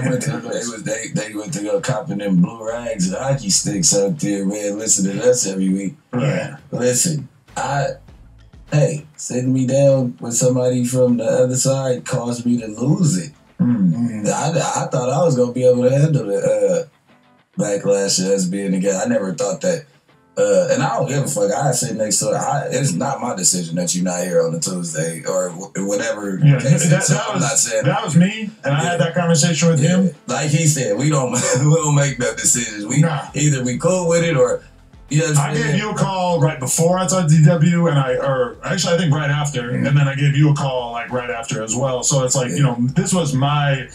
They went to go copping them blue rags and hockey sticks out there, man. Listen to us every week. Yeah. Listen, hey, sitting me down with somebody from the other side caused me to lose it. Mm-hmm. I thought I was gonna be able to handle the backlash of us being together. I never thought that. And I don't give a fuck. I sit next to her. It's not my decision that you're not here on a Tuesday or whatever. Yeah, case that was me, and I had that conversation with him. Like he said, we don't make no decisions. Either we cool with it or. You know I gave you a call right before I talked to DW, and actually I think right after, and then I gave you a call like right after as well. So it's like, you know, this was my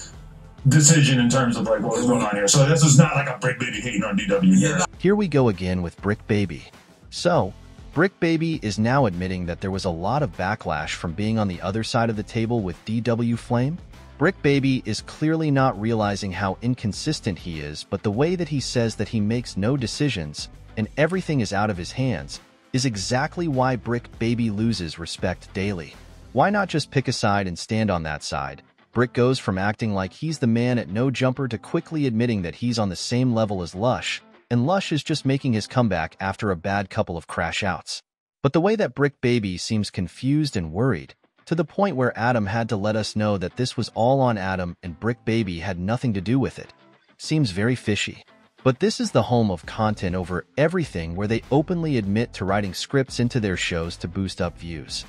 decision in terms of like what was going on here. So this is not like a Bricc Baby hating on DW here. Here we go again with Bricc Baby. So Bricc Baby is now admitting that there was a lot of backlash from being on the other side of the table with DW Flame. Bricc Baby is clearly not realizing how inconsistent he is, but the way that he says that he makes no decisions and everything is out of his hands is exactly why Bricc Baby loses respect daily. Why not just pick a side and stand on that side? Bricc goes from acting like he's the man at No Jumper to quickly admitting that he's on the same level as Lush, and Lush is just making his comeback after a bad couple of crash outs. But the way that Bricc Baby seems confused and worried, to the point where Adam had to let us know that this was all on Adam and Bricc Baby had nothing to do with it, seems very fishy. But this is the home of content over everything, where they openly admit to writing scripts into their shows to boost up views.